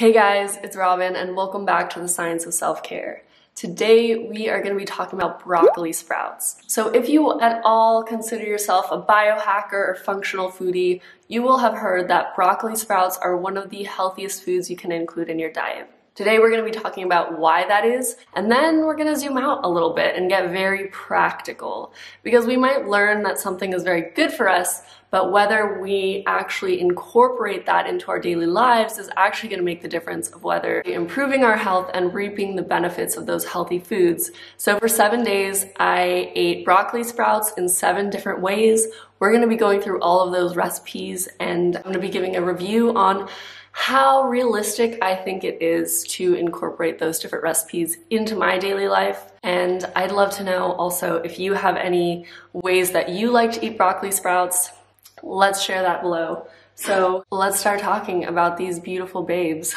Hey guys, it's Robin and welcome back to The Science of Self-Care. Today we are going to be talking about broccoli sprouts. So if you at all consider yourself a biohacker or functional foodie, you will have heard that broccoli sprouts are one of the healthiest foods you can include in your diet. Today we're going to be talking about why that is, and then we're going to zoom out a little bit and get very practical, because we might learn that something is very good for us, but whether we actually incorporate that into our daily lives is actually going to make the difference of whether we're improving our health and reaping the benefits of those healthy foods. So for 7 days, I ate broccoli sprouts in 7 different ways. We're going to be going through all of those recipes, and I'm going to be giving a review on how realistic I think it is to incorporate those different recipes into my daily life. And I'd love to know also if you have any ways that you like to eat broccoli sprouts. Let's share that below. So let's start talking about these beautiful babes.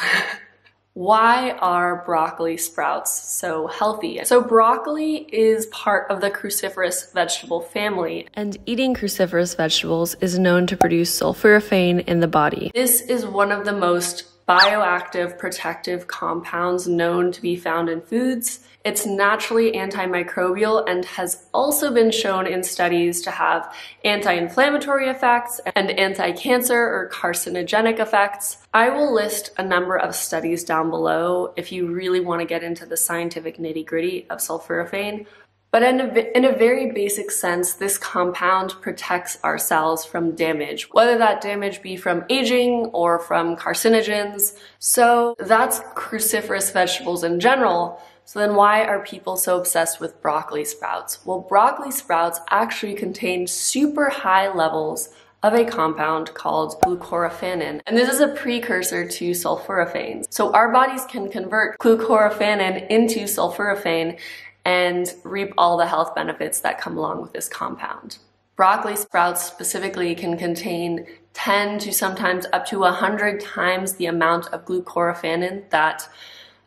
Why are broccoli sprouts so healthy? So broccoli is part of the cruciferous vegetable family, and eating cruciferous vegetables is known to produce sulforaphane in the body. This is one of the most bioactive protective compounds known to be found in foods. It's naturally antimicrobial and has also been shown in studies to have anti-inflammatory effects and anti-cancer or carcinogenic effects. I will list a number of studies down below if you really want to get into the scientific nitty-gritty of sulforaphane. But in a very basic sense, this compound protects our cells from damage, whether that damage be from aging or from carcinogens. So that's cruciferous vegetables in general. So then why are people so obsessed with broccoli sprouts? Well, broccoli sprouts actually contain super high levels of a compound called glucoraphanin, and this is a precursor to sulforaphanes. So our bodies can convert glucoraphanin into sulforaphane and reap all the health benefits that come along with this compound. Broccoli sprouts specifically can contain 10 to sometimes up to 100 times the amount of glucoraphanin that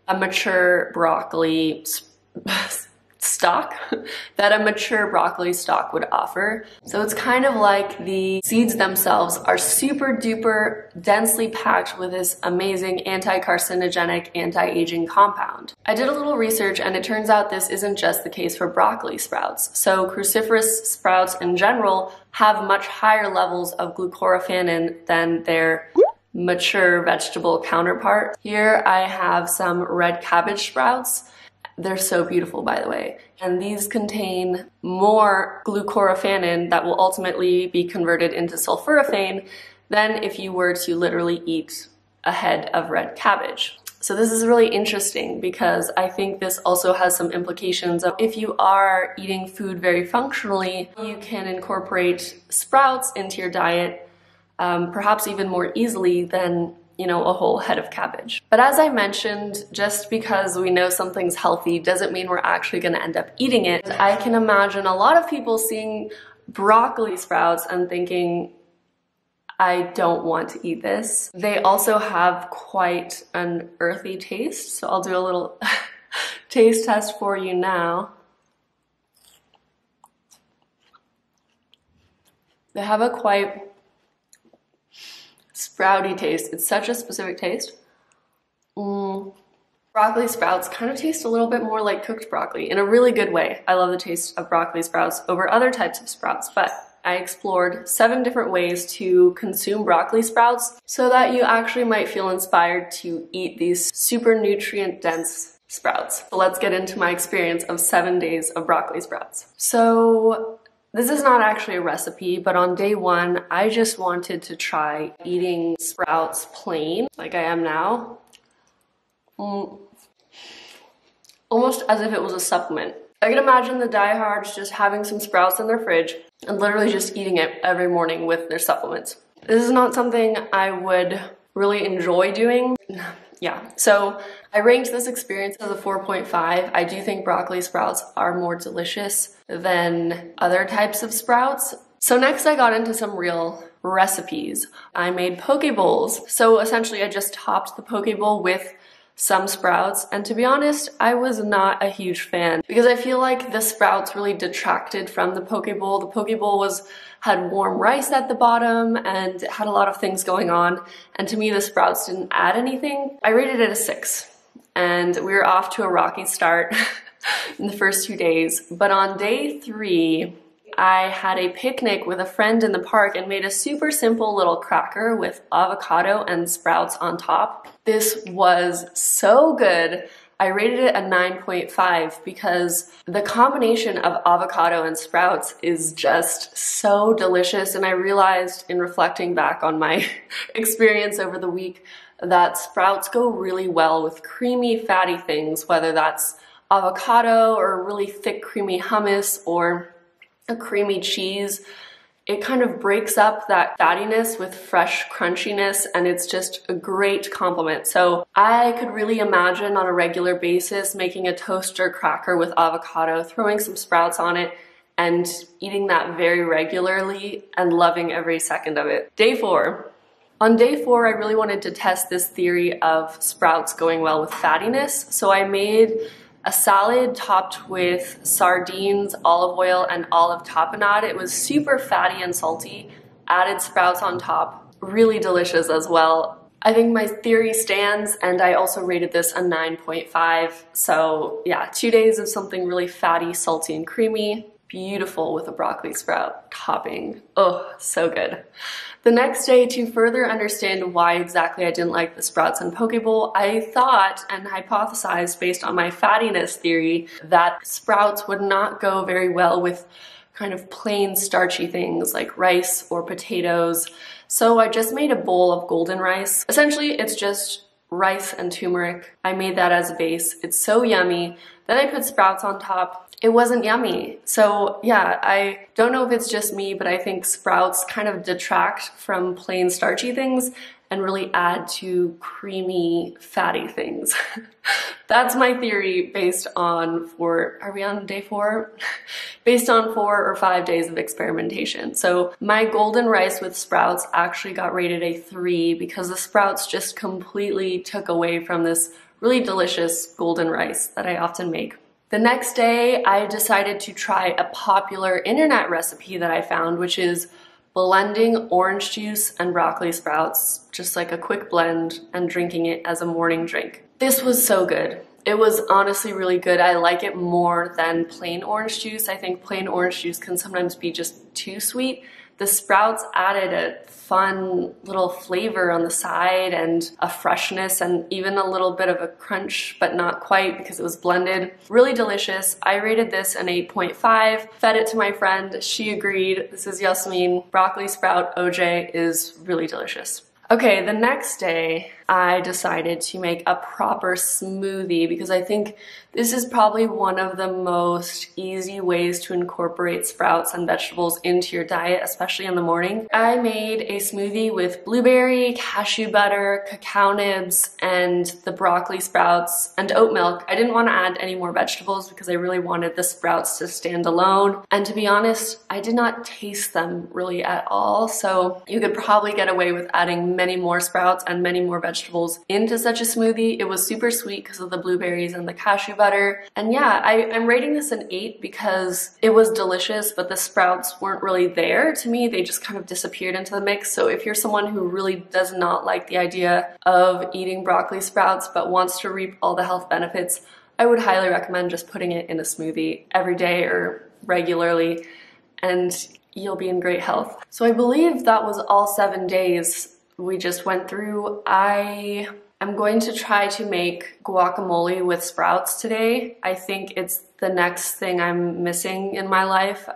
a mature broccoli stock would offer. So it's kind of like the seeds themselves are super duper densely packed with this amazing anti-carcinogenic, anti-aging compound. I did a little research, and it turns out this isn't just the case for broccoli sprouts. So cruciferous sprouts in general have much higher levels of glucoraphanin than their mature vegetable counterpart. Here I have some red cabbage sprouts. They're so beautiful, by the way. And these contain more glucoraphanin that will ultimately be converted into sulforaphane than if you were to literally eat a head of red cabbage. So this is really interesting, because I think this also has some implications of if you are eating food very functionally, you can incorporate sprouts into your diet perhaps even more easily than a whole head of cabbage. But as I mentioned, just because we know something's healthy doesn't mean we're actually going to end up eating it. And I can imagine a lot of people seeing broccoli sprouts and thinking, I don't want to eat this. They also have quite an earthy taste, so I'll do a little taste test for you now. They have a quite sprouty taste. It's such a specific taste. Broccoli sprouts kind of taste a little bit more like cooked broccoli in a really good way. I love the taste of broccoli sprouts over other types of sprouts, but I explored 7 different ways to consume broccoli sprouts so that you actually might feel inspired to eat these super nutrient dense sprouts. So let's get into my experience of 7 days of broccoli sprouts. So this is not actually a recipe, but on day 1, I just wanted to try eating sprouts plain, like I am now. Almost as if it was a supplement. I can imagine the diehards just having some sprouts in their fridge and literally just eating it every morning with their supplements. This is not something I would really enjoy doing. Yeah, so I ranked this experience as a 4.5. I do think broccoli sprouts are more delicious than other types of sprouts. So next I got into some real recipes. I made poke bowls. So essentially I just topped the poke bowl with some sprouts, and to be honest, I was not a huge fan because I feel like the sprouts really detracted from the poke bowl. The poke bowl had warm rice at the bottom and it had a lot of things going on, and to me the sprouts didn't add anything. I rated it a 6 and we were off to a rocky start in the first 2 days, but on day 3 I had a picnic with a friend in the park and made a super simple little cracker with avocado and sprouts on top. This was so good. I rated it a 9.5 because the combination of avocado and sprouts is just so delicious, and I realized in reflecting back on my experience over the week that sprouts go really well with creamy, fatty things, whether that's avocado or really thick, creamy hummus or a creamy cheese. It kind of breaks up that fattiness with fresh crunchiness, and it's just a great compliment. So I could really imagine on a regular basis making a toaster cracker with avocado, throwing some sprouts on it, and eating that very regularly and loving every second of it. Day 4. On day 4, I really wanted to test this theory of sprouts going well with fattiness, so I made a salad topped with sardines, olive oil, and olive tapenade. It was super fatty and salty, added sprouts on top, really delicious as well. I think my theory stands, and I also rated this a 9.5. So yeah, 2 days of something really fatty, salty, and creamy. Beautiful with a broccoli sprout topping. Oh, so good. The next day, to further understand why exactly I didn't like the sprouts and poke bowl, I thought and hypothesized based on my fattiness theory that sprouts would not go very well with kind of plain starchy things like rice or potatoes. So I just made a bowl of golden rice. Essentially, it's just rice and turmeric. I made that as a base. It's so yummy. Then I put sprouts on top. It wasn't yummy. So yeah, I don't know if it's just me, but I think sprouts kind of detract from plain starchy things and really add to creamy, fatty things. That's my theory based on are we on day 4? Based on 4 or 5 days of experimentation. So my golden rice with sprouts actually got rated a 3 because the sprouts just completely took away from this really delicious golden rice that I often make. The next day, I decided to try a popular internet recipe that I found, which is blending orange juice and broccoli sprouts, just like a quick blend, and drinking it as a morning drink. This was so good. It was honestly really good. I like it more than plain orange juice. I think plain orange juice can sometimes be just too sweet. The sprouts added a fun little flavor on the side and a freshness and even a little bit of a crunch, but not quite because it was blended. Really delicious. I rated this an 8.5, fed it to my friend. She agreed. This is Yasmin. Broccoli sprout OJ is really delicious. Okay, the next day I decided to make a proper smoothie because I think this is probably one of the most easy ways to incorporate sprouts and vegetables into your diet, especially in the morning. I made a smoothie with blueberry, cashew butter, cacao nibs, and the broccoli sprouts and oat milk. I didn't want to add any more vegetables because I really wanted the sprouts to stand alone. And to be honest, I did not taste them really at all, so you could probably get away with adding many more sprouts and many more vegetables into such a smoothie. It was super sweet because of the blueberries and the cashew butter. And yeah, I'm rating this an 8 because it was delicious, but the sprouts weren't really there to me. They just kind of disappeared into the mix. So if you're someone who really does not like the idea of eating broccoli sprouts but wants to reap all the health benefits, I would highly recommend just putting it in a smoothie every day or regularly, and you'll be in great health. So I believe that was all 7 days we just went through. I am going to try to make guacamole with sprouts today. I think it's the next thing I'm missing in my life.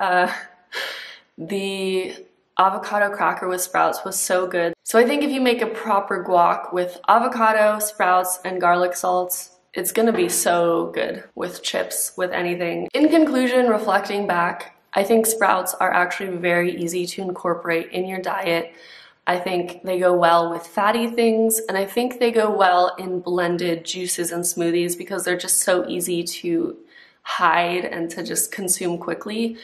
The avocado cracker with sprouts was so good. So I think if you make a proper guac with avocado, sprouts, and garlic salts, it's gonna be so good with chips, with anything. In conclusion, reflecting back, I think sprouts are actually very easy to incorporate in your diet. I think they go well with fatty things, and I think they go well in blended juices and smoothies because they're just so easy to hide and to just consume quickly.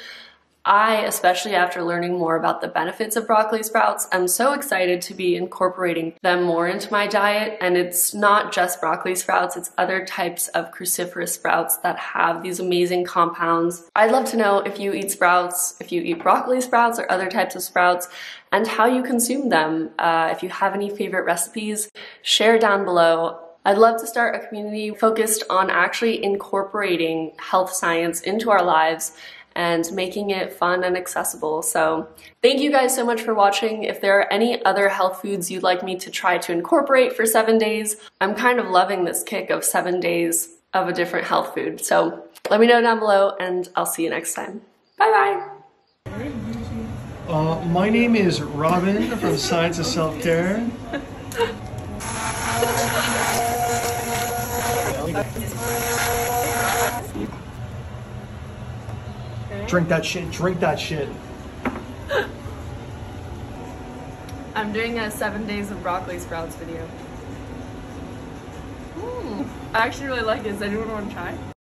I, especially after learning more about the benefits of broccoli sprouts, am so excited to be incorporating them more into my diet. And it's not just broccoli sprouts, it's other types of cruciferous sprouts that have these amazing compounds. I'd love to know if you eat sprouts, if you eat broccoli sprouts or other types of sprouts, and how you consume them. If you have any favorite recipes, share down below. I'd love to start a community focused on actually incorporating health science into our lives and making it fun and accessible. So thank you guys so much for watching. If there are any other health foods you'd like me to try to incorporate for 7 days, I'm kind of loving this kick of 7 days of a different health food. So let me know down below and I'll see you next time. Bye bye. My name is Robin from The Science of Self-Care. Drink that shit, drink that shit. I'm doing a 7 days of broccoli sprouts video. I actually really like it. Does anyone want to try?